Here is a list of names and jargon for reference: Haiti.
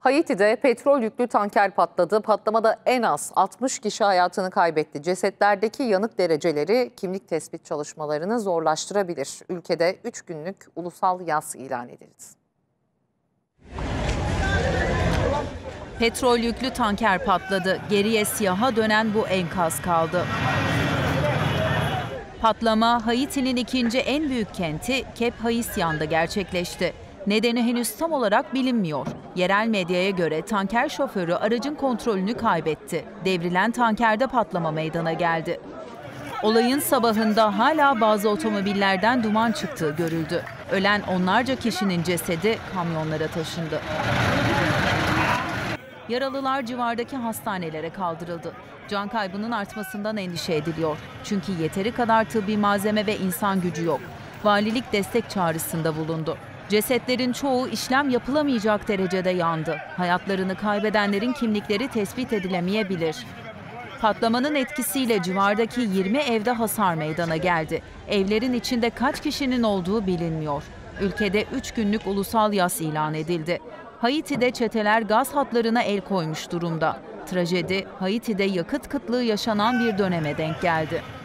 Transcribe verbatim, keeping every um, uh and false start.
Haiti'de petrol yüklü tanker patladı. Patlamada en az altmış kişi hayatını kaybetti. Cesetlerdeki yanık dereceleri kimlik tespit çalışmalarını zorlaştırabilir. Ülkede üç günlük ulusal yas ilan edildi. Petrol yüklü tanker patladı. Geriye siyaha dönen bu enkaz kaldı. Patlama Haiti'nin ikinci en büyük kenti Kep Haisyan'da gerçekleşti. Nedeni henüz tam olarak bilinmiyor. Yerel medyaya göre tanker şoförü aracın kontrolünü kaybetti. Devrilen tankerde patlama meydana geldi. Olayın sabahında hala bazı otomobillerden duman çıktığı görüldü. Ölen onlarca kişinin cesedi kamyonlara taşındı. Yaralılar civardaki hastanelere kaldırıldı. Can kaybının artmasından endişe ediliyor. Çünkü yeteri kadar tıbbi malzeme ve insan gücü yok. Valilik destek çağrısında bulundu. Cesetlerin çoğu işlem yapılamayacak derecede yandı. Hayatlarını kaybedenlerin kimlikleri tespit edilemeyebilir. Patlamanın etkisiyle civardaki yirmi evde hasar meydana geldi. Evlerin içinde kaç kişinin olduğu bilinmiyor. Ülkede üç günlük ulusal yas ilan edildi. Haiti'de çeteler gaz hatlarına el koymuş durumda. Trajedi, Haiti'de yakıt kıtlığı yaşanan bir döneme denk geldi.